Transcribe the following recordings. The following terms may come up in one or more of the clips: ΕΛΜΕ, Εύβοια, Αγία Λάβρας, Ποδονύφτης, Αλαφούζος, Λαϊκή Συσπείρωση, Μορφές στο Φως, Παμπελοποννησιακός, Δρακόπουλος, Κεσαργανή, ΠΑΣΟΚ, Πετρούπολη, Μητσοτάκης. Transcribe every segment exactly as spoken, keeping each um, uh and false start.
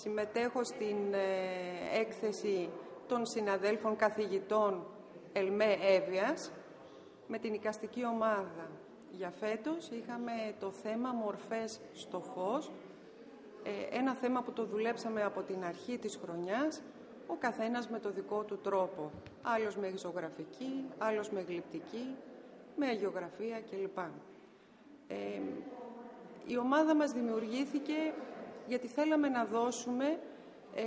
Συμμετέχω στην ε, έκθεση των συναδέλφων καθηγητών ΕΛΜΕ Εύβοιας με την οικαστική ομάδα. Για φέτος είχαμε το θέμα «Μορφές στο Φως», ε, ένα θέμα που το δουλέψαμε από την αρχή της χρονιάς, ο καθένας με το δικό του τρόπο. Άλλος με ζωγραφική, άλλος με γλυπτική, με αγιογραφία κλπ. Ε, η ομάδα μας δημιουργήθηκε γιατί θέλαμε να δώσουμε ε,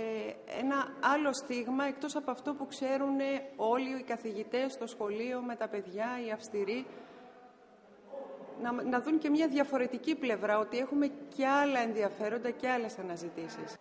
ένα άλλο στίγμα, εκτός από αυτό που ξέρουν όλοι οι καθηγητές στο σχολείο με τα παιδιά, οι αυστηροί, να, να δουν και μια διαφορετική πλευρά, ότι έχουμε και άλλα ενδιαφέροντα και άλλες αναζητήσεις.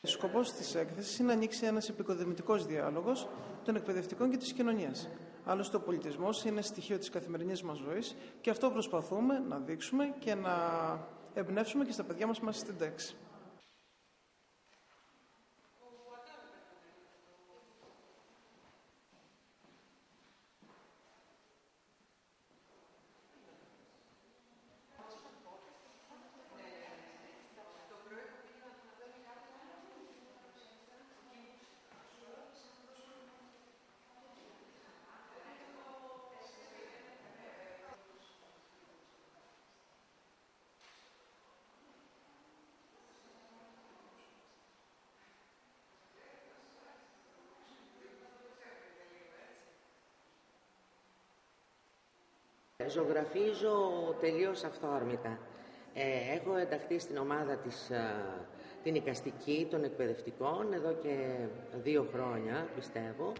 Ο σκοπός της έκθεσης είναι να ανοίξει ένας επικοδομητικός διάλογος των εκπαιδευτικών και της κοινωνίας. Άλλωστε, ο πολιτισμός είναι στοιχείο της καθημερινής μας ζωής και αυτό προσπαθούμε να δείξουμε και να εμπνεύσουμε και στα παιδιά μας μέσα στην τάξη. Ζωγραφίζω τελείως αυθόρμητα. Ε, έχω ενταχθεί στην ομάδα της, την οικαστική των εκπαιδευτικών εδώ και δύο χρόνια, πιστεύω,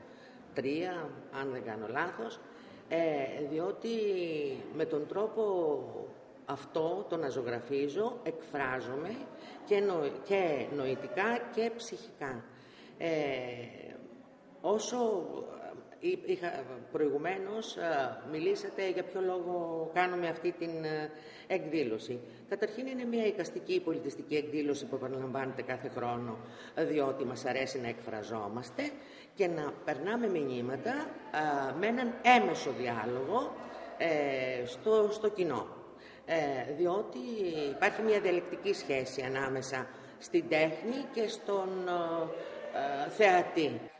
τρία, αν δεν κάνω λάθος, ε, διότι με τον τρόπο αυτό, το να ζωγραφίζω, εκφράζομαι και, νο, και νοητικά και ψυχικά. Ε, όσο... Είχα, προηγουμένως μιλήσατε για ποιο λόγο κάνουμε αυτή την εκδήλωση. Καταρχήν είναι μια εικαστική πολιτιστική εκδήλωση που επαναλαμβάνεται κάθε χρόνο, διότι μας αρέσει να εκφραζόμαστε και να περνάμε μηνύματα α, με έναν έμεσο διάλογο ε, στο, στο κοινό. Ε, διότι υπάρχει μια διαλεκτική σχέση ανάμεσα στην τέχνη και στον ε, θεατή.